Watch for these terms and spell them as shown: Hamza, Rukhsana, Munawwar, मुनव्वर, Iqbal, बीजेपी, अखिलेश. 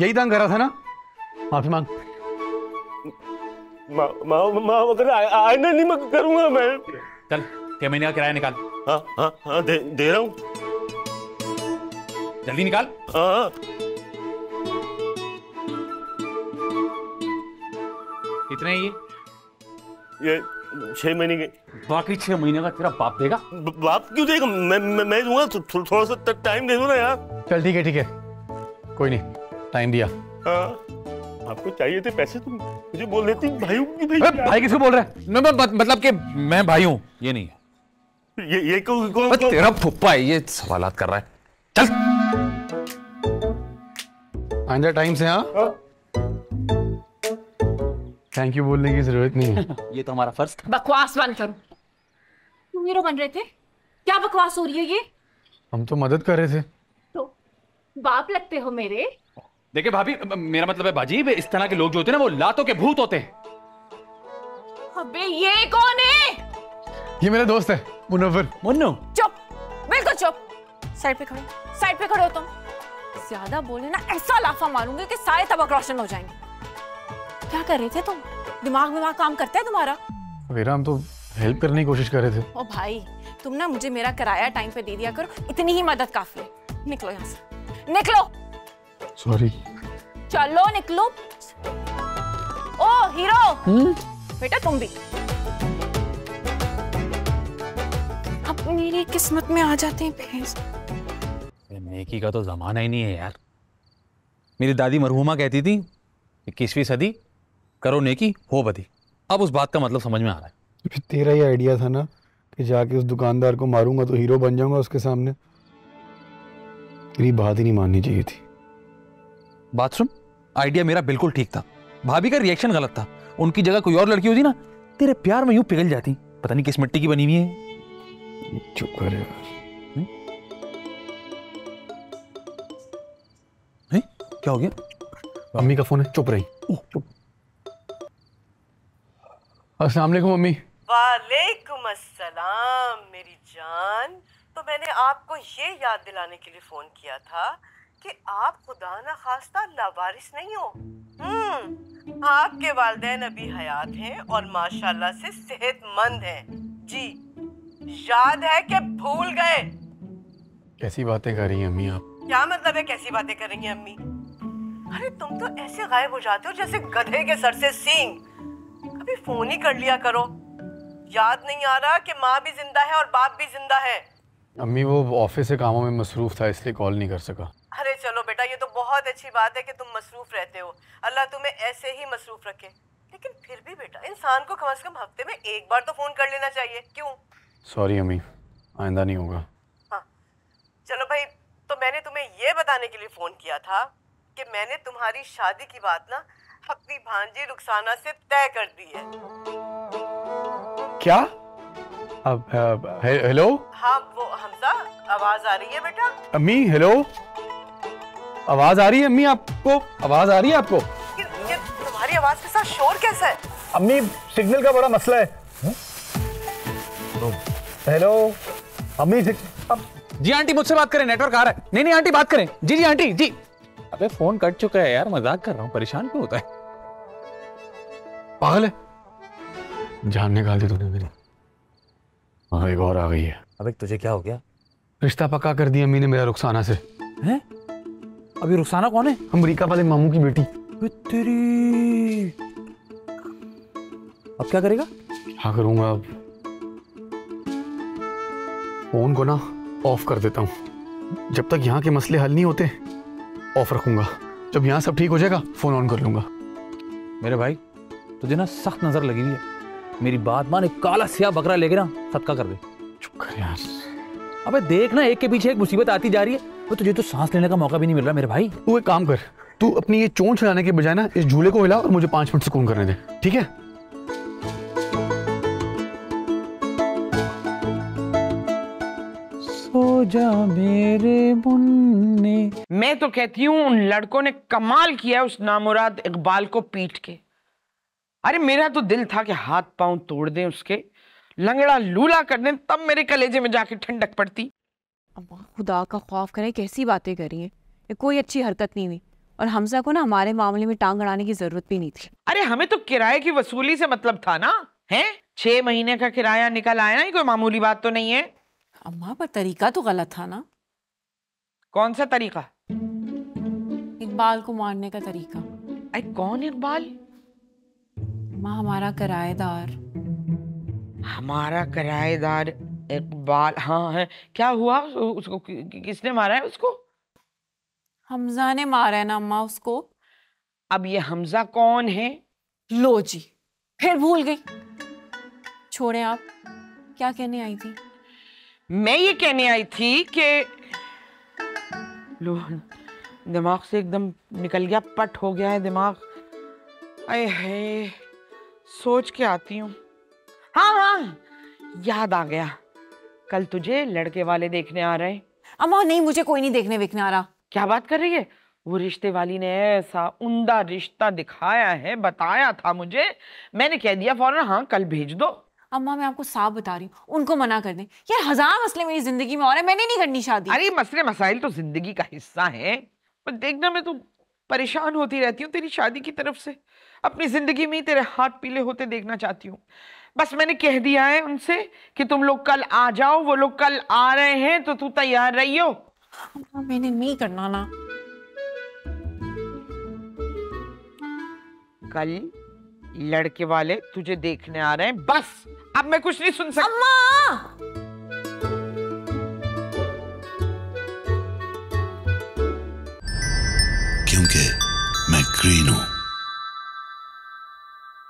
यही तंग कर रहा था ना, माफी मांग। आईना नहीं मैं करूंगा मैं। चल छह महीने का किराया निकाल। हाँ हाँ हाँ दे रहा हूँ, जल्दी निकाल। हाँ कितने है ये 6 महीने के? बाकी 6 महीने का तेरा बाप देगा। बाप क्यों देगा? मैं दूंगा। थोड़ा सा टाइम दे दो ना यार। चल ठीक है ठीक है, कोई नहीं टाइम दिया। आपको चाहिए थे पैसे तुम मुझे बोल देती। भाई भाई किसको बोल रहा है? मैं मतलब कि मैं भाई हूँ ये नहीं है। ये को तेरा फुप्पा है, ये सवालात कर रहा है। चल आइंदा टाइम से। हाँ थैंक यू बोलने की जरूरत नहीं है। ये तो हमारा फर्ज था। बकवास बंद करो। तुम हीरो बन रहे थे, क्या बकवास हो रही है ये? हम तो मदद कर रहे थे। तो बाप लगते हो मेरे। देखिए भाभी, मेरा मतलब है भाजी, इस तरह के लोग जो होते हैं ना वो लातों के भूत होते हैं। अबे ये कौन है? ये मेरा दोस्त है मुनव्वर। मुन्नू चुप, बिल्कुल चुप। साइड पे खड़े, साइड पे खड़े हो तुम। ज्यादा बोले ना ऐसा लाफा मारूंगी कि सारे तबक रोशन हो जाएंगे। क्या कर रहे थे तुम? दिमाग में काम करता है तुम्हारा? मेरा हम तो हेल्प करने की कोशिश कर रहे थे। ओ भाई तुम ना मुझे मेरा किराया टाइम पे दे दिया करो, इतनी ही मदद काफी है। निकलो यहाँ से, निकलो। सॉरी। चलो निकलो। ओ हीरो। बेटा तुम भी अब मेरी किस्मत में आ जाते हैं भैंस। नेकी का तो जमाना ही नहीं है यार। मेरी दादी मरहुमा कहती थी 21वीं सदी करो नेकी हो बदी। अब उस बात का मतलब समझ में आ रहा है। तेरा ही आइडिया था ना कि जाके उस दुकानदार को मारूंगा तो हीरो बन जाऊंगा उसके सामने। तेरी बात ही नहीं माननी चाहिए थी। बात सुन, आइडिया मेरा बिल्कुल ठीक था, भाभी का रिएक्शन गलत था। उनकी जगह कोई और लड़की होती ना, तेरे प्यार में यूं पिघल जाती। पता नहीं किस मिट्टी की बनी हुई है। चुप कर यार। है? क्या हो गया? मम्मी का फोन है, चुप रही। चुप। अस्सलाम वालेकुम मम्मी। वालेकुम अस्सलाम मेरी जान। तो मैंने आपको ये याद दिलाने के लिए फोन किया था कि आप खुदा ना खास्ता लावारिस नहीं हो। आपके वालिदैन अभी हयात हैं और माशाल्लाह से सेहतमंद हैं। जी याद है कि भूल गए? कैसी बातें कर रही हैं अम्मी आप? क्या मतलब है कैसी बातें कर रही हैं अम्मी? अरे तुम तो ऐसे गायब हो जाते हो जैसे गधे के सर से सींग। कभी फोन ही कर लिया करो। याद नहीं आ रहा कि माँ भी जिंदा है और बाप भी जिंदा है? अम्मी वो ऑफिस के कामों में मसरूफ था इसलिए कॉल नहीं कर सका। अरे चलो बेटा ये तो बहुत अच्छी बात है कि तुम मसरूफ रहते हो, अल्लाह तुम्हें ऐसे ही मसरूफ रखे। लेकिन फिर भी बेटा इंसान को कम से कम हफ्ते में एक बार तो फोन कर लेना चाहिए। क्यों? सॉरी अम्मी आइंदा नहीं होगा। हाँ चलो भाई, तो मैंने तुम्हें ये बताने के लिए फोन किया था कि मैंने तुम्हारी शादी की बात ना अपनी भांजी रुखसाना से तय कर दी है। क्या? अब हेलो। हाँ वो हमजा आवाज आ रही है बेटा? अम्मी हेलो आवाज आ रही है? अम्मी आपको आवाज आ रही है? आपको ये तुम्हारी आवाज के साथ शोर कैसा है? अम्मी सिग्नल का बड़ा मसला है। हेलो अम्मी जी आंटी मुझसे बात करें, नेटवर्क आ रहा है। नहीं नहीं आंटी बात करें। जी जी आंटी जी। अबे फोन कट चुका है यार, मजाक कर रहा हूँ, परेशान क्यों होता है? पागल है, जान निकाल दी तूने मेरी। हाँ एक और आ गई है। अबे तुझे क्या हो गया? रिश्ता पक्का कर दिया अम्मी ने मेरा रुखसाना से। हैं? अभी रुखसाना कौन है? अमेरिका वाले मामू की बेटी। तेरी अब क्या करेगा? क्या करूंगा अब? फोन को ना ऑफ कर देता हूँ। जब तक यहाँ के मसले हल नहीं होते ऑफ रखूंगा। जब यहाँ सब ठीक हो जाएगा फोन ऑन कर लूंगा। मेरे भाई तुझे ना सख्त नजर लगी हुई है। मेरी बात मान, एक काला सियाह बकरा लेके ना सदका कर दे। चुप कर यार। अबे देख ना एक के पीछे एक मुसीबत आती जा रही है, तो तुझे तो सांस लेने का मौका भी नहीं मिल रहा मेरे भाई। तू एक काम कर, तू अपनी ये चोंच हिलाने के बजाय ना इस झूले को हिला और मुझे 5 मिनट सुकून करने दे। ठीक है जा मेरे मुन्ने। मैं तो कहती हूँ उन लड़कों ने कमाल किया है उस नामुराद इकबाल को पीट के। अरे मेरा तो दिल था कि हाथ पांव तोड़ दें उसके, लंगड़ा लूला कर दें, तब मेरे कलेजे में जाके ठंडक पड़ती। अब खुदा का खौफ करे, कैसी बातें करी हैं, कोई अच्छी हरकत नहीं हुई। और हमजा को ना हमारे मामले में टांग अड़ाने की जरूरत भी नहीं थी। अरे हमें तो किराए की वसूली से मतलब था ना, हैं? 6 महीने का किराया निकल आया, ये कोई मामूली बात तो नहीं है। अम्मा पर तरीका तो गलत था ना। कौन सा तरीका? इकबाल को मारने का तरीका। अरे कौन इकबाल? माँ हमारा किराएदार। हमारा किराएदार इकबाल? हाँ है। क्या हुआ उसको? किसने मारा है उसको? हमजा ने मारा है ना अम्मा उसको। अब ये हमजा कौन है? लो जी फिर भूल गई। छोड़ें आप, क्या कहने आई थी? मैं ये कहने आई थी कि लो दिमाग से एकदम निकल गया, पट हो गया है दिमाग। अये है, सोच के आती हूँ। हाँ हाँ याद आ गया, कल तुझे लड़के वाले देखने आ रहे। अम्मा नहीं, मुझे कोई नहीं देखने विकने आ रहा। क्या बात कर रही है? वो रिश्ते वाली ने ऐसा उमदा रिश्ता दिखाया है, बताया था मुझे, मैंने कह दिया फौरन हाँ कल भेज दो। अम्मा मैं आपको साफ बता रही हूँ, उनको मना कर दें। यार 1000 मसले मेरी जिंदगी में और है, मैंने नहीं करनी शादी। अरे मसले मसाइल तो जिंदगी का हिस्सा है, पर देखना मैं तो परेशान होती रहती हूँ तेरी शादी की तरफ से। अपनी जिंदगी में ही तेरे हाथ पीले होते देखना चाहती हूँ। बस मैंने कह दिया है उनसे कि तुम लोग कल आ जाओ, वो लोग कल आ रहे हैं तो तू तैयार रही हो। मैंने नहीं करना ना। कल लड़के वाले तुझे देखने आ रहे हैं, बस अब मैं कुछ नहीं सुन सकती। अम्मा क्योंकि मैं ग्रीन हूं।